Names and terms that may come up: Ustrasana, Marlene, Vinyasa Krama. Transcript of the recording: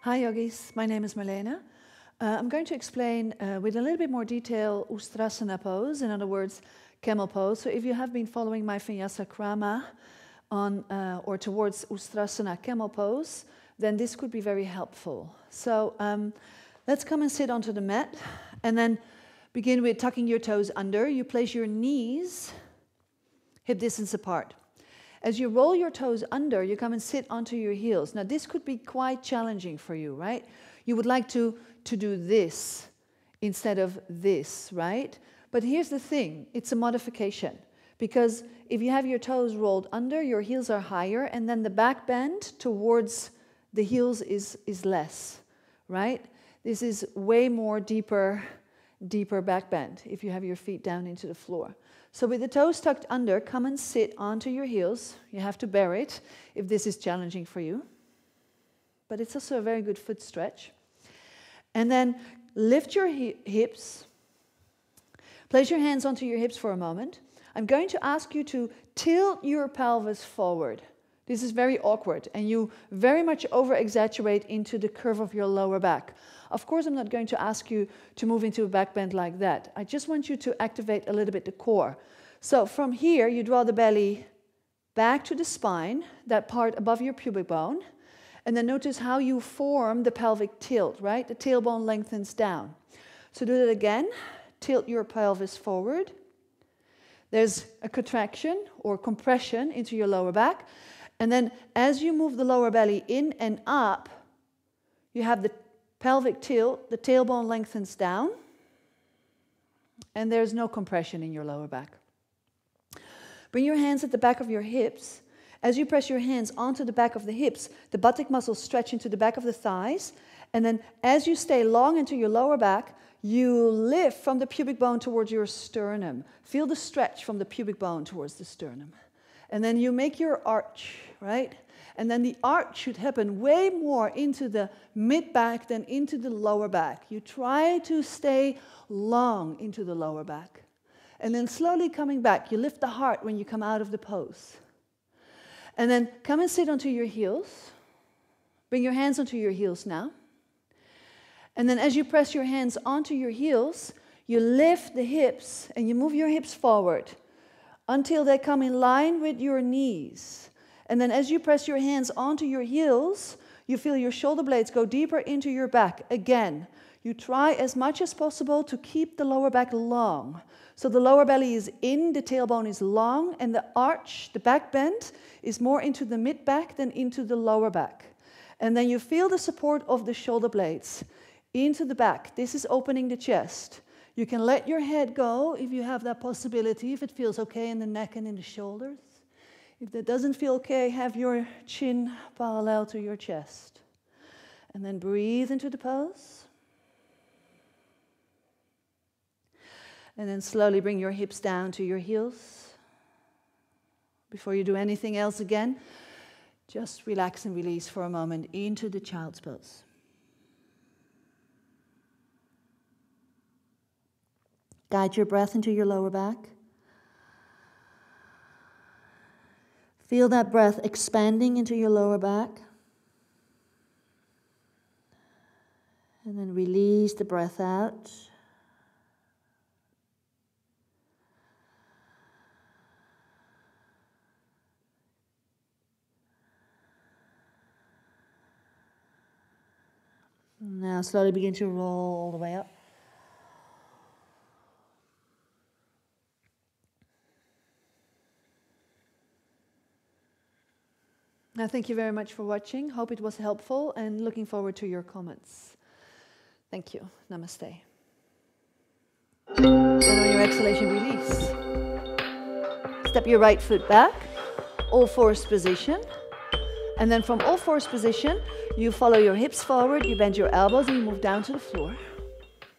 Hi yogis, my name is Marlene. I'm going to explain with a little bit more detail Ustrasana pose, in other words, camel pose. So if you have been following my Vinyasa Krama on or towards Ustrasana camel pose, then this could be very helpful. So let's come and sit onto the mat and then begin with tucking your toes under. You place your knees hip distance apart. As you roll your toes under, you come and sit onto your heels. Now, this could be quite challenging for you, right? You would like to do this instead of this, right? But here's the thing, it's a modification. Because if you have your toes rolled under, your heels are higher, and then the back bend towards the heels is less, right? This is way more deeper back bend if you have your feet down into the floor. So with the toes tucked under, come and sit onto your heels. You have to bear it if this is challenging for you. But it's also a very good foot stretch. And then lift your hips. Place your hands onto your hips for a moment. I'm going to ask you to tilt your pelvis forward. This is very awkward, and you very much over-exaggerate into the curve of your lower back. Of course, I'm not going to ask you to move into a back bend like that. I just want you to activate a little bit the core. So from here, you draw the belly back to the spine, that part above your pubic bone, and then notice how you form the pelvic tilt, right? The tailbone lengthens down. So do that again. Tilt your pelvis forward. There's a contraction or compression into your lower back. And then as you move the lower belly in and up, you have the pelvic tilt, the tailbone lengthens down, and there's no compression in your lower back. Bring your hands at the back of your hips. As you press your hands onto the back of the hips, the buttock muscles stretch into the back of the thighs, and then as you stay long into your lower back, you lift from the pubic bone towards your sternum. Feel the stretch from the pubic bone towards the sternum. And then you make your arch, right? And then the arch should happen way more into the mid-back than into the lower back. You try to stay long into the lower back. And then slowly coming back, you lift the heart when you come out of the pose. And then come and sit onto your heels. Bring your hands onto your heels now. And then as you press your hands onto your heels, you lift the hips and you move your hips forward until they come in line with your knees. And then as you press your hands onto your heels, you feel your shoulder blades go deeper into your back. Again, you try as much as possible to keep the lower back long. So the lower belly is in, the tailbone is long, and the arch, the back bend, is more into the mid-back than into the lower back. And then you feel the support of the shoulder blades into the back. This is opening the chest. You can let your head go if you have that possibility, if it feels okay in the neck and in the shoulders. If that doesn't feel okay, have your chin parallel to your chest. And then breathe into the pose. And then slowly bring your hips down to your heels. Before you do anything else again, just relax and release for a moment into the child's pose. Guide your breath into your lower back. Feel that breath expanding into your lower back. And then release the breath out. Now slowly begin to roll all the way up. Now, thank you very much for watching. Hope it was helpful and looking forward to your comments. Thank you. Namaste. And on your exhalation, release. Step your right foot back, all fours position. And then from all fours position, you follow your hips forward, you bend your elbows and you move down to the floor.